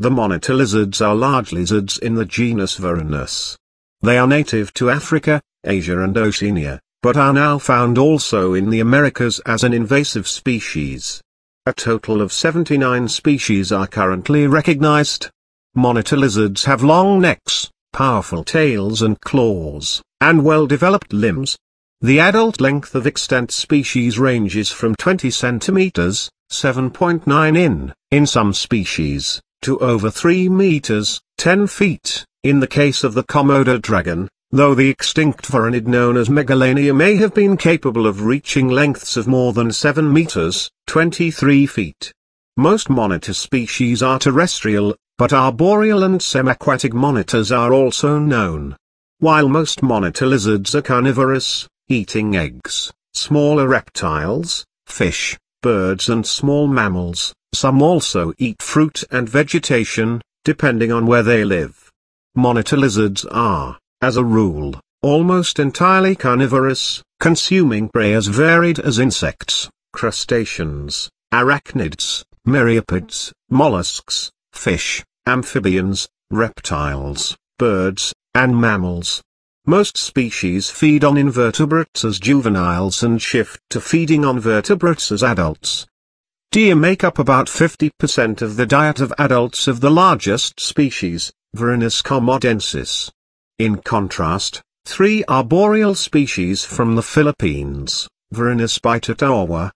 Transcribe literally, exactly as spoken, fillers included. The monitor lizards are large lizards in the genus Varanus. They are native to Africa, Asia and Oceania, but are now found also in the Americas as an invasive species. A total of seventy-nine species are currently recognized. Monitor lizards have long necks, powerful tails and claws, and well-developed limbs. The adult length of extant species ranges from twenty centimeters, seven point nine inches, in some species, to over three meters, ten feet, in the case of the Komodo dragon, though the extinct varanid known as Megalania may have been capable of reaching lengths of more than seven meters, twenty-three feet. Most monitor species are terrestrial, but arboreal and semi-aquatic monitors are also known. While most monitor lizards are carnivorous, eating eggs, smaller reptiles, fish, birds and small mammals, some also eat fruit and vegetation, depending on where they live. Monitor lizards are, as a rule, almost entirely carnivorous, consuming prey as varied as insects, crustaceans, arachnids, myriapods, mollusks, fish, amphibians, reptiles, birds, and mammals. Most species feed on invertebrates as juveniles and shift to feeding on vertebrates as adults. Deer make up about fifty percent of the diet of adults of the largest species, Varanus komodoensis. In contrast, three arboreal species from the Philippines, Varanus bitatawa,